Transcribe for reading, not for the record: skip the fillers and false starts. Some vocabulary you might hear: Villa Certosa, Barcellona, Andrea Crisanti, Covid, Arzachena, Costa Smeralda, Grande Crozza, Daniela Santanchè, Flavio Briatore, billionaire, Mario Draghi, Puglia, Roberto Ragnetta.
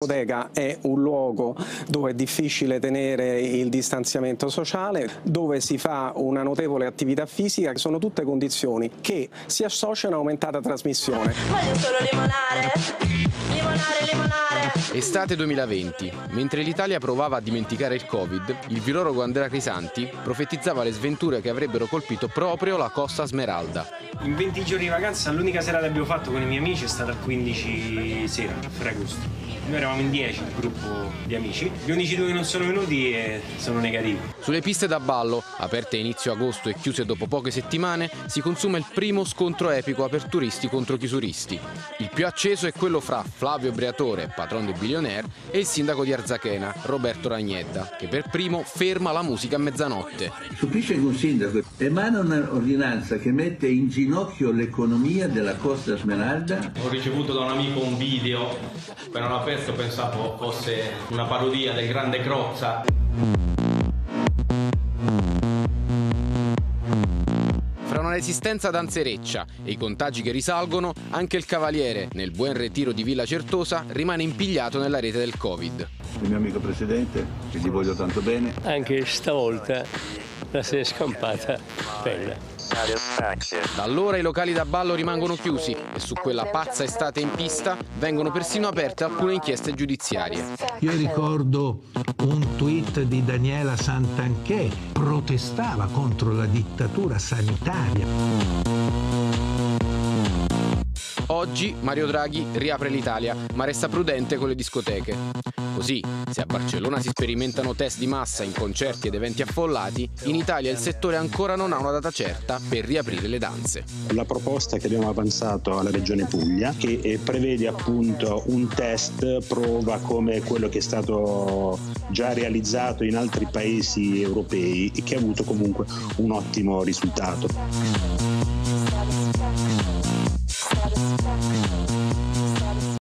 La bodega è un luogo dove è difficile tenere il distanziamento sociale, dove si fa una notevole attività fisica, che sono tutte condizioni che si associano a un'aumentata trasmissione. Voglio solo limonare. Estate 2020, mentre l'Italia provava a dimenticare il Covid, il virologo Andrea Crisanti profetizzava le sventure che avrebbero colpito proprio la Costa Smeralda. In 20 giorni di vacanza l'unica serata che abbiamo fatto con i miei amici è stata a 15 sera, a Ferragosto. Noi eravamo in 10 il gruppo di amici, gli unici due che non sono venuti sono negativi. Sulle piste da ballo, aperte inizio agosto e chiuse dopo poche settimane, si consuma il primo scontro epico aperturisti contro chiusuristi. Il più acceso è quello fra Flavio Briatore, patron del Billionaire, e il sindaco di Arzachena, Roberto Ragnetta, che per primo ferma la musica a mezzanotte. Stupisce che un sindaco emana un'ordinanza che mette in ginocchio l'economia della Costa Smeralda. Ho ricevuto da un amico un video, per una festa. Questo pensavo fosse una parodia del Grande Crozza. Fra una resistenza danzereccia e i contagi che risalgono, anche il Cavaliere, nel buon retiro di Villa Certosa, rimane impigliato nella rete del Covid. Il mio amico presidente, che gli voglio tanto bene. Anche stavolta la si è scampata bella. Da allora i locali da ballo rimangono chiusi e su quella pazza estate in pista vengono persino aperte alcune inchieste giudiziarie. Io ricordo un tweet di Daniela Santanchè, protestava contro la dittatura sanitaria. Oggi Mario Draghi riapre l'Italia, ma resta prudente con le discoteche. Così, se a Barcellona si sperimentano test di massa in concerti ed eventi affollati, in Italia il settore ancora non ha una data certa per riaprire le danze. La proposta che abbiamo avanzato alla regione Puglia, che prevede appunto un test prova come quello che è stato già realizzato in altri paesi europei e che ha avuto comunque un ottimo risultato.